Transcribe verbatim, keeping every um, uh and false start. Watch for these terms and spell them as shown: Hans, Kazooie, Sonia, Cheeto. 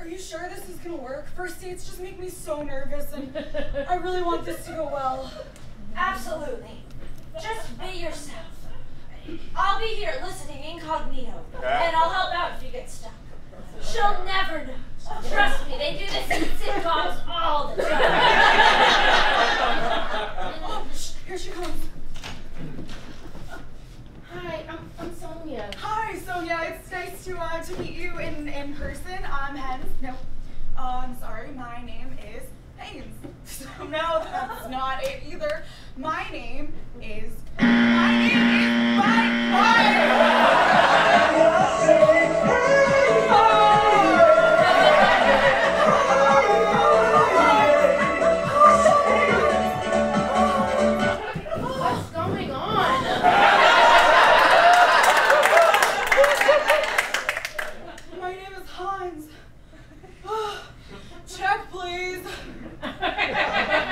are you sure this is gonna work? First dates just make me so nervous, and I really want this to go well. Absolutely. Just be yourself. I'll be here listening incognito, and I'll help out if you get stuck. She'll never know. Trust me, they do this in sitcoms all the time. Oh, here she comes. Hi, I'm, I'm Sonia. Hi, Sonia. It's nice to uh, to meet you in, in person. I'm Hans. No, uh, I'm sorry. My name is Hans. So no, that's not it either. My name is. My name is. My. My. Check, please.